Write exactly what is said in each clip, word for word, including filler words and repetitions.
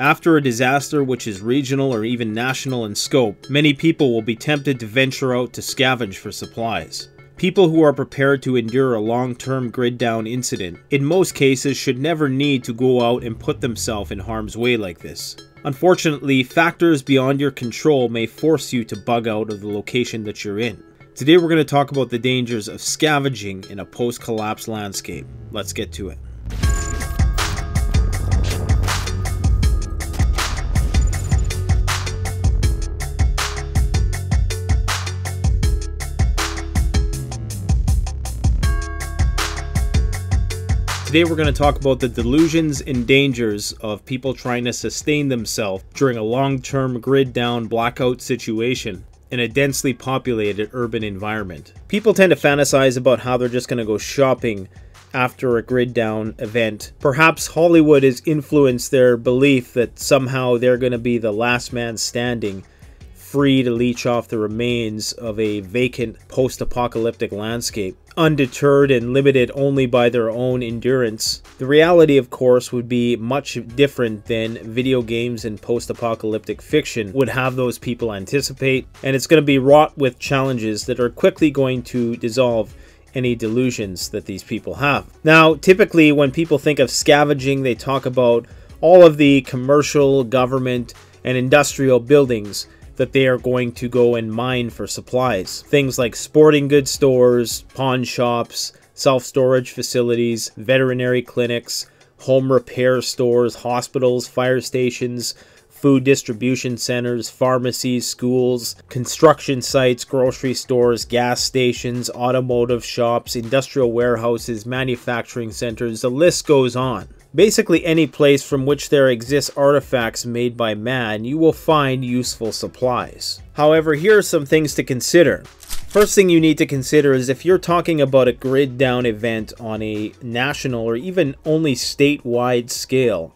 After a disaster which is regional or even national in scope, many people will be tempted to venture out to scavenge for supplies. People who are prepared to endure a long-term grid-down incident, in most cases, should never need to go out and put themselves in harm's way like this. Unfortunately, factors beyond your control may force you to bug out of the location that you're in. Today we're going to talk about the dangers of scavenging in a post-collapse landscape. Let's get to it. Today we're going to talk about the delusions and dangers of people trying to sustain themselves during a long-term grid-down blackout situation in a densely populated urban environment. People tend to fantasize about how they're just going to go shopping after a grid-down event. Perhaps Hollywood has influenced their belief that somehow they're going to be the last man standing, free to leech off the remains of a vacant post-apocalyptic landscape, undeterred and limited only by their own endurance. The reality, of course, would be much different than video games and post-apocalyptic fiction would have those people anticipate, and it's going to be wrought with challenges that are quickly going to dissolve any delusions that these people have. Now, typically when people think of scavenging, they talk about all of the commercial, government, and industrial buildings that they are going to go and mine for supplies. Things like sporting goods stores, pawn shops, self-storage facilities, veterinary clinics, home repair stores, hospitals, fire stations, food distribution centers, pharmacies, schools, construction sites, grocery stores, gas stations, automotive shops, industrial warehouses, manufacturing centers, the list goes on. Basically any place from which there exist artifacts made by man, you will find useful supplies. However, here are some things to consider. First thing you need to consider is if you're talking about a grid down event on a national or even only statewide scale,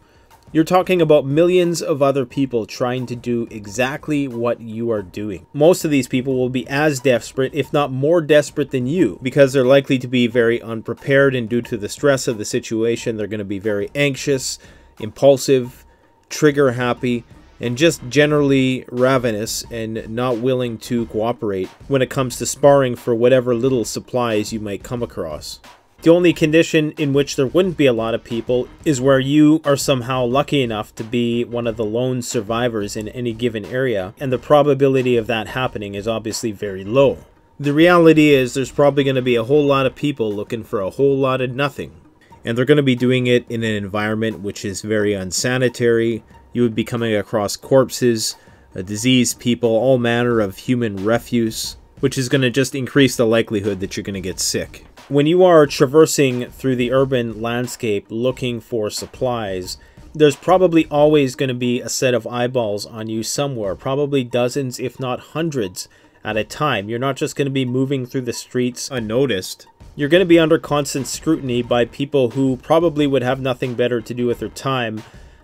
you're talking about millions of other people trying to do exactly what you are doing. Most of these people will be as desperate, if not more desperate than you, because they're likely to be very unprepared, and due to the stress of the situation, they're going to be very anxious, impulsive, trigger happy, and just generally ravenous and not willing to cooperate when it comes to sparring for whatever little supplies you might come across. The only condition in which there wouldn't be a lot of people is where you are somehow lucky enough to be one of the lone survivors in any given area, and the probability of that happening is obviously very low. The reality is there's probably going to be a whole lot of people looking for a whole lot of nothing, and they're going to be doing it in an environment which is very unsanitary. You would be coming across corpses, diseased people, all manner of human refuse, which is going to just increase the likelihood that you're going to get sick. When you are traversing through the urban landscape looking for supplies, there's probably always going to be a set of eyeballs on you somewhere, probably dozens if not hundreds at a time. You're not just going to be moving through the streets unnoticed. You're going to be under constant scrutiny by people who probably would have nothing better to do with their time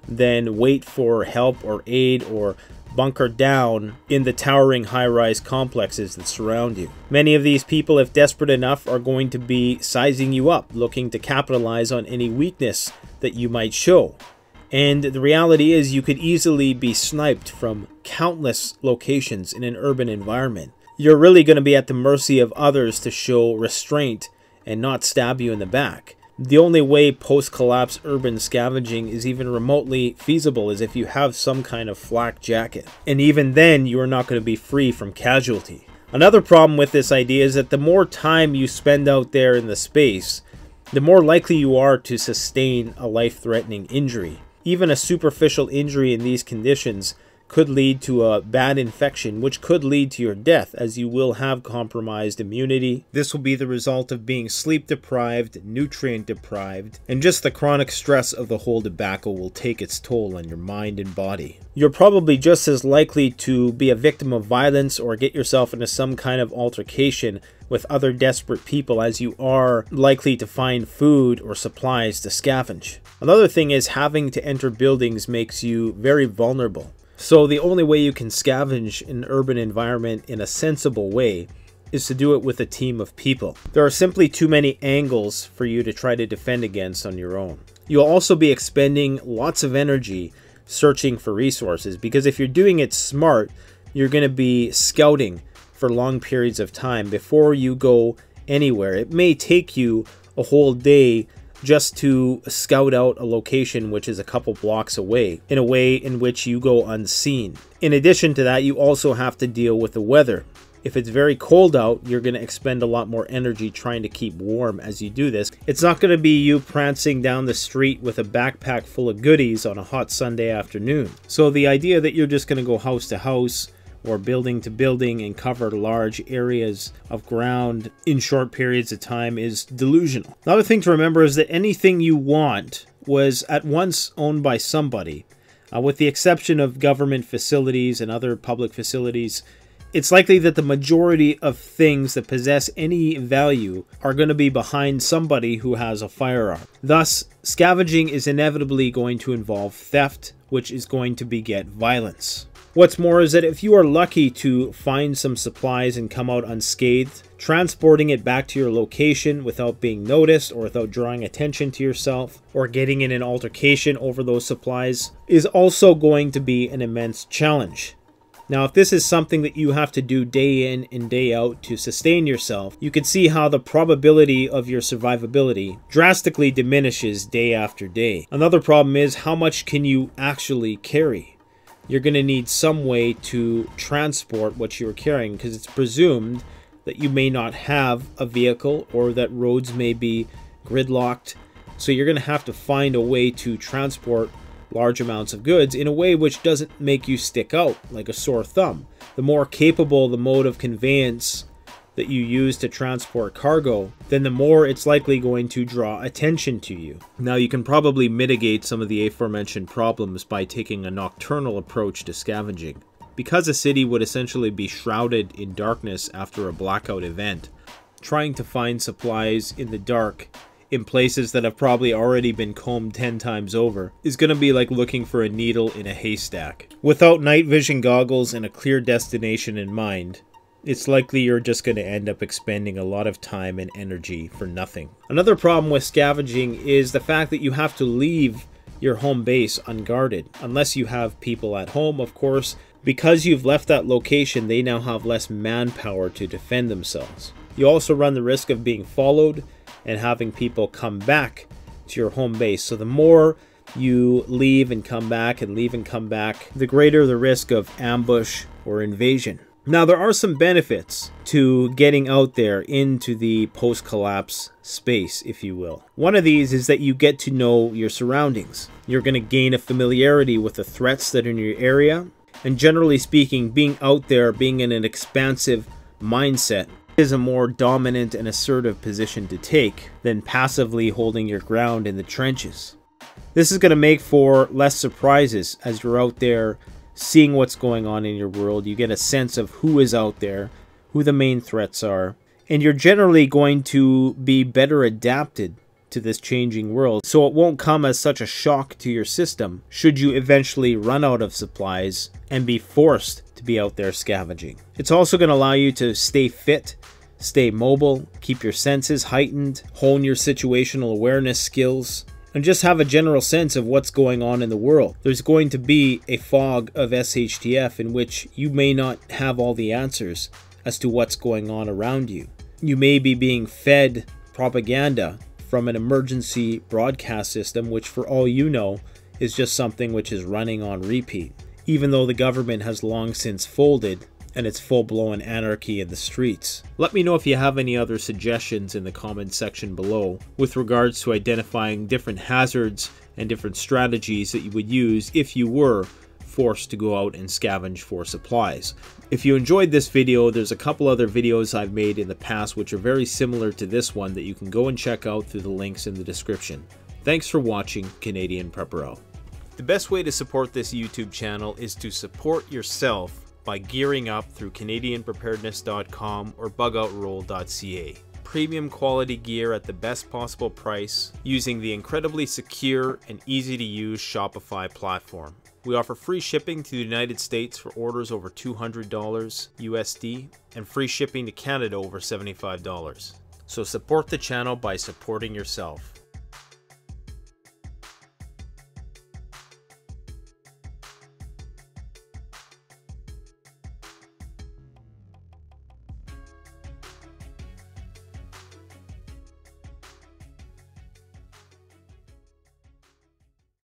than wait for help or aid or bunker down in the towering high-rise complexes that surround you. Many of these people, if desperate enough, are going to be sizing you up, looking to capitalize on any weakness that you might show. And the reality is you could easily be sniped from countless locations in an urban environment. You're really going to be at the mercy of others to show restraint and not stab you in the back. The only way post-collapse urban scavenging is even remotely feasible is if you have some kind of flak jacket. And even then, you are not going to be free from casualty. Another problem with this idea is that the more time you spend out there in the space, the more likely you are to sustain a life-threatening injury. Even a superficial injury in these conditions could lead to a bad infection, which could lead to your death, as you will have compromised immunity. This will be the result of being sleep deprived, nutrient deprived, and just the chronic stress of the whole debacle will take its toll on your mind and body. You're probably just as likely to be a victim of violence or get yourself into some kind of altercation with other desperate people as you are likely to find food or supplies to scavenge. Another thing is having to enter buildings makes you very vulnerable. So the only way you can scavenge an urban environment in a sensible way is to do it with a team of people. There are simply too many angles for you to try to defend against on your own. You'll also be expending lots of energy searching for resources, because if you're doing it smart, you're going to be scouting for long periods of time before you go anywhere. It may take you a whole day just to scout out a location which is a couple blocks away, in a way in which you go unseen. In addition to that, you also have to deal with the weather. If it's very cold out, you're going to expend a lot more energy trying to keep warm as you do this. It's not going to be you prancing down the street with a backpack full of goodies on a hot Sunday afternoon. So the idea that you're just going to go house to house or building to building and cover large areas of ground in short periods of time is delusional. Another thing to remember is that anything you want was at once owned by somebody. Uh, with the exception of government facilities and other public facilities, it's likely that the majority of things that possess any value are going to be behind somebody who has a firearm. Thus, scavenging is inevitably going to involve theft, which is going to beget violence. What's more is that if you are lucky to find some supplies and come out unscathed, transporting it back to your location without being noticed or without drawing attention to yourself or getting in an altercation over those supplies is also going to be an immense challenge. Now, if this is something that you have to do day in and day out to sustain yourself, you can see how the probability of your survivability drastically diminishes day after day. Another problem is, how much can you actually carry? You're going to need some way to transport what you're carrying, because it's presumed that you may not have a vehicle or that roads may be gridlocked. So you're going to have to find a way to transport large amounts of goods in a way which doesn't make you stick out like a sore thumb. The more capable the mode of conveyance that you use to transport cargo, then the more it's likely going to draw attention to you. Now, you can probably mitigate some of the aforementioned problems by taking a nocturnal approach to scavenging, because a city would essentially be shrouded in darkness after a blackout event. Trying to find supplies in the dark in places that have probably already been combed ten times over is going to be like looking for a needle in a haystack. Without night vision goggles and a clear destination in mind, it's likely you're just going to end up expending a lot of time and energy for nothing. Another problem with scavenging is the fact that you have to leave your home base unguarded, unless you have people at home, of course. Because you've left that location, they now have less manpower to defend themselves. You also run the risk of being followed and having people come back to your home base. So the more you leave and come back and leave and come back, the greater the risk of ambush or invasion. Now, there are some benefits to getting out there into the post-collapse space, if you will. One of these is that you get to know your surroundings. You're going to gain a familiarity with the threats that are in your area. And generally speaking, being out there, being in an expansive mindset, is a more dominant and assertive position to take than passively holding your ground in the trenches. This is going to make for less surprises as you're out there seeing what's going on in your world. You get a sense of who is out there, who the main threats are, and you're generally going to be better adapted to this changing world, so it won't come as such a shock to your system should you eventually run out of supplies and be forced to be out there scavenging. It's also going to allow you to stay fit, stay mobile, keep your senses heightened, hone your situational awareness skills, and just have a general sense of what's going on in the world. There's going to be a fog of S H T F in which you may not have all the answers as to what's going on around you. You may be being fed propaganda from an emergency broadcast system, which for all you know is just something which is running on repeat, even though the government has long since folded and it's full-blown anarchy in the streets. Let me know if you have any other suggestions in the comment section below with regards to identifying different hazards and different strategies that you would use if you were forced to go out and scavenge for supplies. If you enjoyed this video, there's a couple other videos I've made in the past which are very similar to this one that you can go and check out through the links in the description. Thanks for watching Canadian Preparo. The best way to support this YouTube channel is to support yourself by gearing up through canadian preparedness dot com or bug out roll dot c a. Premium quality gear at the best possible price using the incredibly secure and easy to use Shopify platform. We offer free shipping to the United States for orders over two hundred dollars U S D and free shipping to Canada over seventy-five dollars. So support the channel by supporting yourself.